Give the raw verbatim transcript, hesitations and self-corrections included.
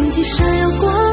荆棘闪耀过。